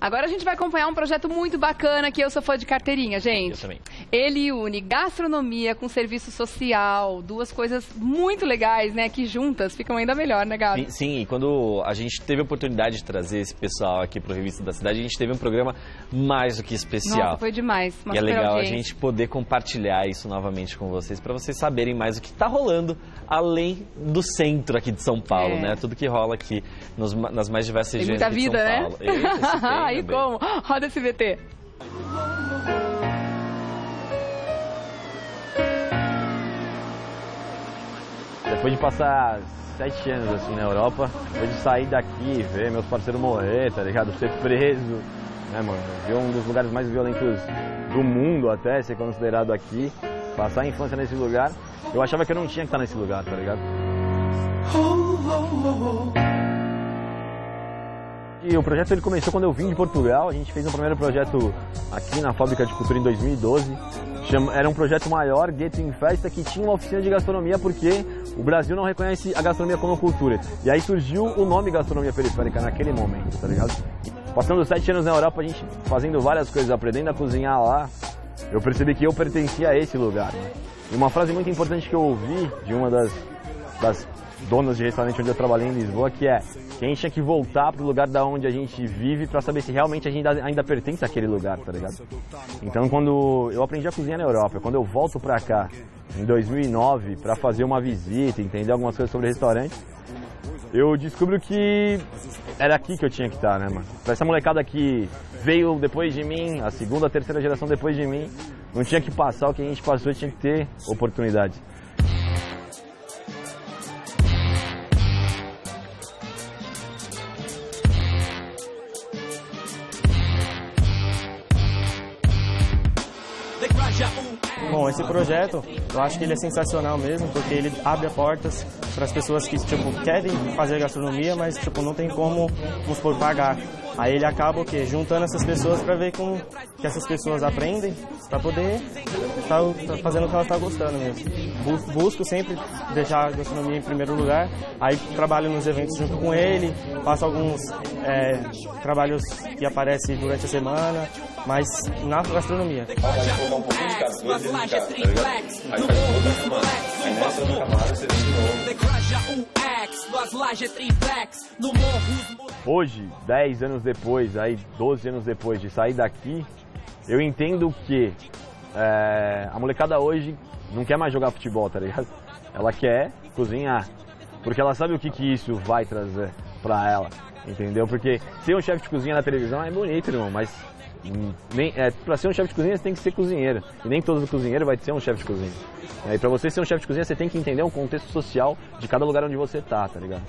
Agora a gente vai acompanhar um projeto muito bacana que eu sou fã de carteirinha, gente. Eu também. Ele une gastronomia com serviço social, duas coisas muito legais, né, que juntas ficam ainda melhor, né, Gabi? Sim, e quando a gente teve a oportunidade de trazer esse pessoal aqui para o Revista da Cidade, a gente teve um programa mais do que especial. Nossa, foi demais. E é legal a gente poder compartilhar isso novamente com vocês, para vocês saberem mais o que está rolando além do centro aqui de São Paulo, né? Tudo que rola aqui nas mais diversas regiões de São Paulo. Tem muita vida, né? Aí como? Roda SBT. Depois de passar 7 anos assim na Europa, depois de sair daqui e ver meus parceiros morrer, tá ligado? Ser preso, né, mano? Ver um dos lugares mais violentos do mundo até, ser considerado aqui, passar a infância nesse lugar, eu achava que eu não tinha que estar nesse lugar, tá ligado? E o projeto ele começou quando eu vim de Portugal. A gente fez um primeiro projeto aqui na Fábrica de Cultura em 2012. Era um projeto maior, Get in Festa, que tinha uma oficina de gastronomia porque o Brasil não reconhece a gastronomia como cultura. E aí surgiu o nome Gastronomia Periférica naquele momento, tá ligado? Passando 7 anos na Europa, a gente fazendo várias coisas, aprendendo a cozinhar lá, eu percebi que eu pertencia a esse lugar. E uma frase muito importante que eu ouvi de uma das donas de restaurante onde eu trabalhei em Lisboa, que é que a gente tinha que voltar pro lugar da onde a gente vive para saber se realmente a gente ainda pertence àquele lugar, tá ligado? Então quando eu aprendi a cozinhar na Europa, quando eu volto pra cá em 2009 para fazer uma visita, entender algumas coisas sobre restaurante, eu descubro que era aqui que eu tinha que estar, né, mano? Essa molecada que veio depois de mim, a segunda, a terceira geração depois de mim, não tinha que passar o que a gente passou, tinha que ter oportunidade. Bom, esse projeto, eu acho que ele é sensacional mesmo, porque ele abre portas para as pessoas que, tipo, querem fazer gastronomia, mas, tipo, não tem como, vamos supor, pagar. Aí ele acaba, o quê? Juntando essas pessoas para ver como que essas pessoas aprendem, para poder estar fazendo o que elas estão gostando mesmo. Busco sempre deixar a gastronomia em primeiro lugar, aí trabalho nos eventos junto com ele, faço alguns trabalhos que aparecem durante a semana, mas na gastronomia. Hoje, 10 anos depois, aí 12 anos depois de sair daqui, eu entendo que a molecada hoje não quer mais jogar futebol, tá ligado? Ela quer cozinhar, porque ela sabe o que que isso vai trazer pra ela, entendeu? Porque ser um chefe de cozinha na televisão é bonito, irmão, mas pra ser um chefe de cozinha você tem que ser cozinheiro, e nem todo cozinheiro vai ser um chefe de cozinha. E pra você ser um chefe de cozinha você tem que entender o contexto social de cada lugar onde você tá, tá ligado?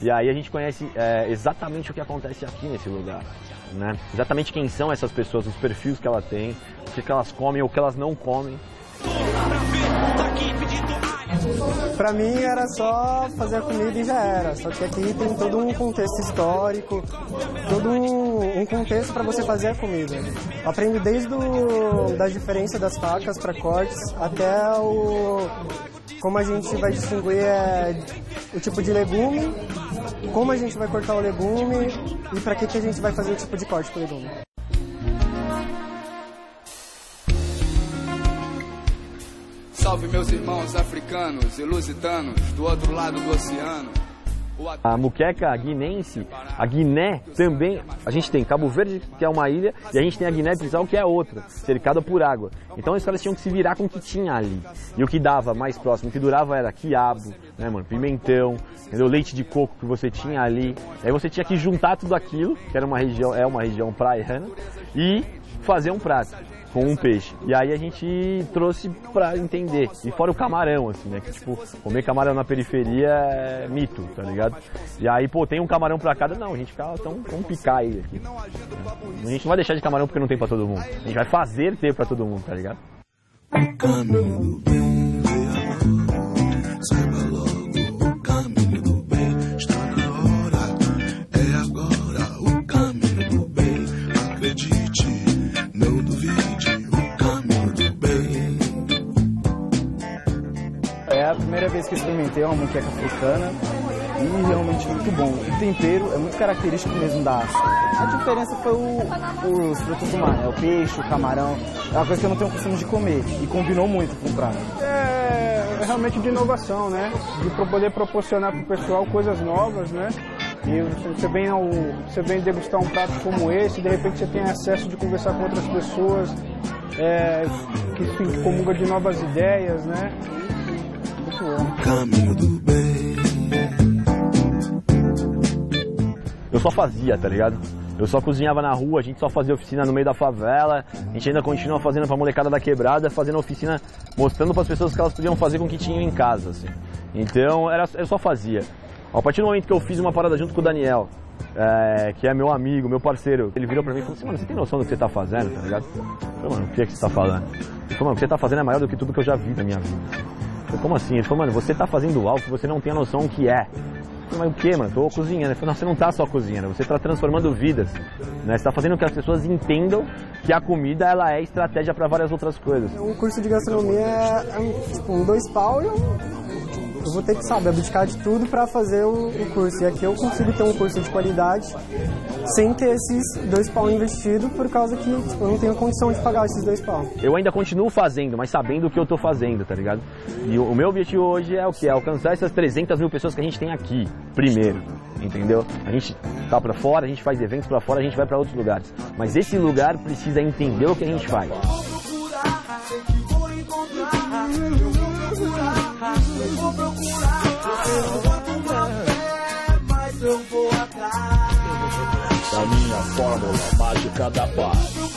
E aí a gente conhece exatamente o que acontece aqui nesse lugar, né? Exatamente quem são essas pessoas, os perfis que ela tem, o que elas comem ou o que elas não comem. Pra mim era só fazer a comida e já era, só que aqui tem todo um contexto histórico, todo um contexto para você fazer a comida. Eu aprendo desde da diferença das facas para cortes até como a gente vai distinguir o tipo de legume, como a gente vai cortar o legume e para que a gente vai fazer o tipo de corte pro legume. Salve meus irmãos africanos e lusitanos do outro lado do oceano. A muqueca guinense, a Guiné também, a gente tem Cabo Verde, que é uma ilha, e a gente tem a Guiné-Bissau, que é outra, cercada por água. Então os caras tinham que se virar com o que tinha ali. E o que dava mais próximo, o que durava era quiabo, né, mano, pimentão, entendeu? Leite de coco que você tinha ali. Aí você tinha que juntar tudo aquilo, que era uma região praiana, e fazer um prato com um peixe. E aí a gente trouxe pra entender. E fora o camarão, assim, né? Que, tipo, comer camarão na periferia é mito, tá ligado? E aí, pô, tem um camarão pra cada? Não, a gente fica, então vamos picar ele aqui. A gente não vai deixar de camarão porque não tem pra todo mundo. A gente vai fazer ter pra todo mundo, tá ligado? É a primeira vez que eu experimentei uma muqueca africana e realmente muito bom. O tempero é muito característico mesmo da aça. A diferença foi os frutos do mar, né? O peixe, o camarão. É uma coisa que eu não tenho o costume de comer e combinou muito com o prato. É realmente de inovação, né? De poder proporcionar para o pessoal coisas novas, né? E você vem degustar um prato como esse, de repente você tem acesso de conversar com outras pessoas que se comungam de novas ideias, né? Muito bom. Eu só fazia, tá ligado? Eu só cozinhava na rua, a gente só fazia oficina no meio da favela, a gente ainda continua fazendo pra molecada da quebrada, fazendo oficina, mostrando pras pessoas que elas podiam fazer com o que tinham em casa, assim. Então, eu só fazia. A partir do momento que eu fiz uma parada junto com o Daniel, que é meu amigo, meu parceiro, ele virou pra mim e falou assim, mano, você tem noção do que você tá fazendo, tá ligado? Eu falei, mano, o que é que você tá falando? Ele falou, mano, o que você tá fazendo é maior do que tudo que eu já vi na minha vida. Eu falei, como assim? Ele falou, mano, você tá fazendo algo que você não tem a noção o que é. Eu falei, mas o que, mano? Tô cozinhando. Ele falou, não, você não tá só cozinhando, você tá transformando vidas, né? Você tá fazendo com que as pessoas entendam que a comida, ela é estratégia pra várias outras coisas. O curso de gastronomia é um 2 pau e eu vou ter que, sabe, abdicar de tudo para fazer o curso. E aqui eu consigo ter um curso de qualidade sem ter esses 2 pau investido, por causa que eu não tenho condição de pagar esses 2 pau. Eu ainda continuo fazendo, mas sabendo o que eu tô fazendo, tá ligado? E o meu objetivo hoje é o quê? É alcançar essas 300 mil pessoas que a gente tem aqui, primeiro, entendeu? A gente tá para fora, a gente faz eventos para fora, a gente vai para outros lugares. Mas esse lugar precisa entender o que a gente faz. Da minha fórmula mágica da paz.